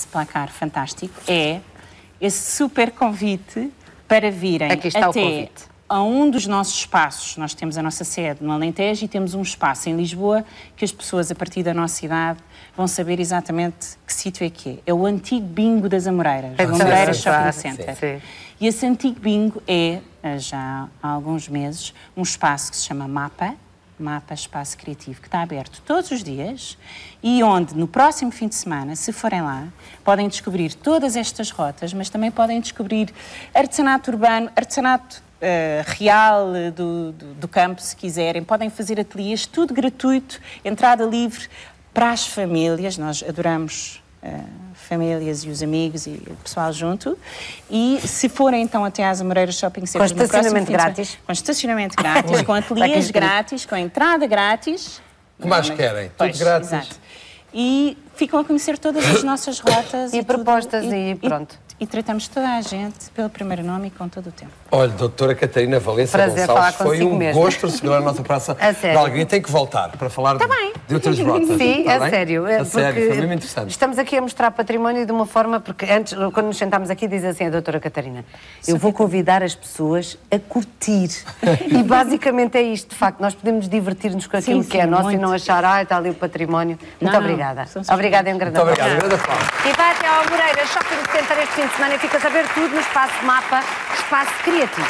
Esse placar fantástico é esse super convite para virem aqui está até o convite. A um dos nossos espaços. Nós temos a nossa sede no Alentejo e temos um espaço em Lisboa que as pessoas, a partir da nossa idade, vão saber exatamente que sítio é que é. É o antigo bingo das Amoreiras, o Amoreiras Shopping Center. Sim. E esse antigo bingo é, já há alguns meses, um espaço que se chama MAPA, Mapa Espaço Criativo, que está aberto todos os dias e onde, no próximo fim de semana, se forem lá, podem descobrir todas estas rotas, mas também podem descobrir artesanato urbano, artesanato real do campo, se quiserem. Podem fazer ateliês, tudo gratuito, entrada livre para as famílias. Nós adoramos famílias e os amigos e o pessoal junto. E se forem então até às Amoreiras Shopping Center, com estacionamento grátis. Com estacionamento grátis, com ateliês grátis, com entrada grátis. O que mais querem? Tudo grátis. Exato. E ficam a conhecer todas as nossas rotas. E propostas e pronto. E tratamos toda a gente pelo primeiro nome e com todo o tempo. Olha, doutora Catarina Valença Gonçalves, foi um gosto receber a nossa praça de alguém. Tem que voltar para falar de outras rotas. Sim, a sério. A sério, foi mesmo interessante. Estamos aqui a mostrar património de uma forma, porque antes, quando nos sentámos aqui, diz assim a doutora Catarina, eu vou convidar as pessoas a curtir. E basicamente é isto, de facto, nós podemos divertir-nos com aquilo que é nosso e não achar, está ali o património. Muito obrigada. Obrigada e um grande abraço. Muito obrigada, um grande aplauso. E vai até ao Amoreiras Shopping Center este fim de semana e fica a saber tudo no Espaço Mapa, Espaço Criativo.